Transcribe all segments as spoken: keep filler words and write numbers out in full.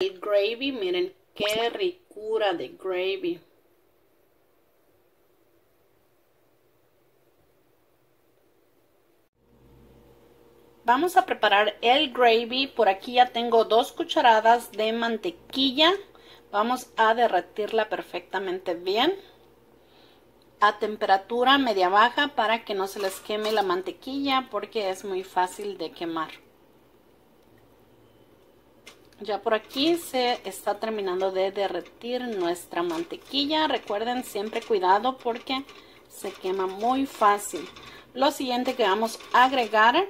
El gravy, miren qué ricura de gravy. Vamos a preparar el gravy. Por aquí ya tengo dos cucharadas de mantequilla. Vamos a derretirla perfectamente bien a temperatura media baja para que no se les queme la mantequilla, porque es muy fácil de quemar. Ya por aquí se está terminando de derretir nuestra mantequilla. Recuerden siempre cuidado porque se quema muy fácil. Lo siguiente que vamos a agregar,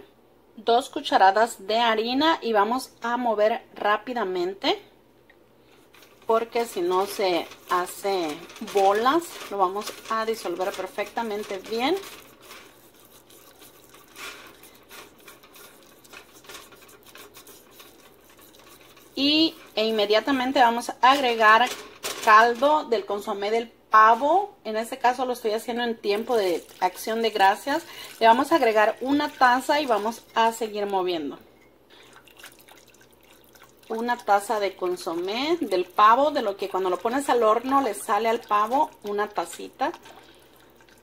dos cucharadas de harina, y vamos a mover rápidamente porque si no se hace bolas. Lo vamos a disolver perfectamente bien. Y e inmediatamente vamos a agregar caldo del consomé del pavo. En este caso lo estoy haciendo en tiempo de acción de gracias. Le vamos a agregar una taza y vamos a seguir moviendo. Una taza de consomé del pavo, de lo que cuando lo pones al horno le sale al pavo, una tacita.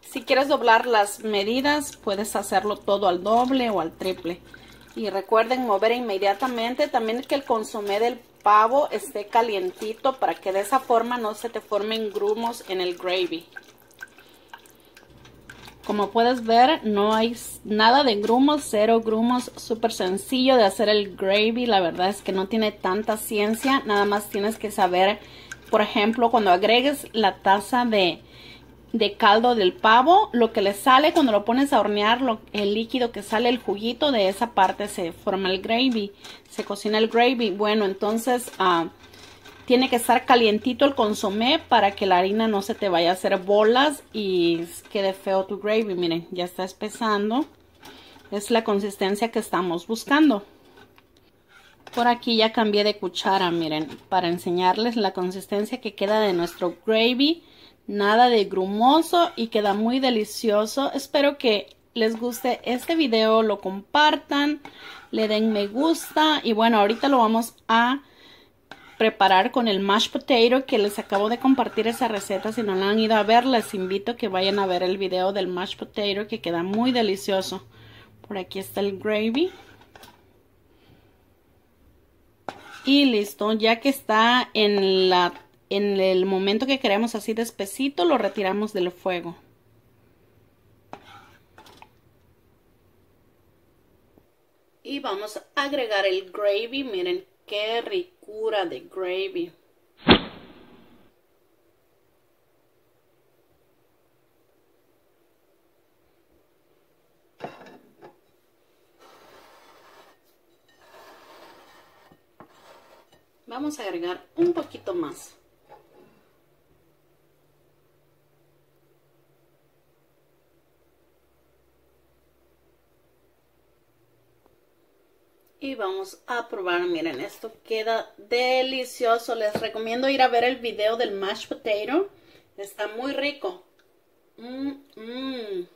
Si quieres doblar las medidas, puedes hacerlo todo al doble o al triple. Y recuerden mover inmediatamente, también que el consomé del pavo esté calientito para que de esa forma no se te formen grumos en el gravy. Como puedes ver, no hay nada de grumos, cero grumos, súper sencillo de hacer el gravy. La verdad es que no tiene tanta ciencia, nada más tienes que saber, por ejemplo, cuando agregues la taza de... de caldo del pavo, lo que le sale cuando lo pones a hornear, lo, el líquido que sale, el juguito, de esa parte se forma el gravy, se cocina el gravy. Bueno, entonces uh, tiene que estar calientito el consomé para que la harina no se te vaya a hacer bolas y quede feo tu gravy. Miren, ya está espesando, es la consistencia que estamos buscando. Por aquí ya cambié de cuchara, miren, para enseñarles la consistencia que queda de nuestro gravy. Nada de grumoso y queda muy delicioso. Espero que les guste este video, lo compartan, le den me gusta. Y bueno, ahorita lo vamos a preparar con el mashed potato, que les acabo de compartir esa receta. Si no la han ido a ver, les invito a que vayan a ver el video del mashed potato, que queda muy delicioso. Por aquí está el gravy. Y listo, ya que está en la en el momento que queremos, así de espesito, lo retiramos del fuego. Y vamos a agregar el gravy. Miren qué ricura de gravy. Vamos a agregar un poquito más. Y vamos a probar, miren, esto queda delicioso. Les recomiendo ir a ver el video del mashed potato, está muy rico. Mm, mm.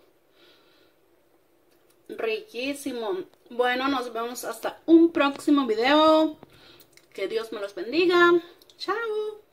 Riquísimo. Bueno, nos vemos hasta un próximo video. Que Dios me los bendiga. Chao.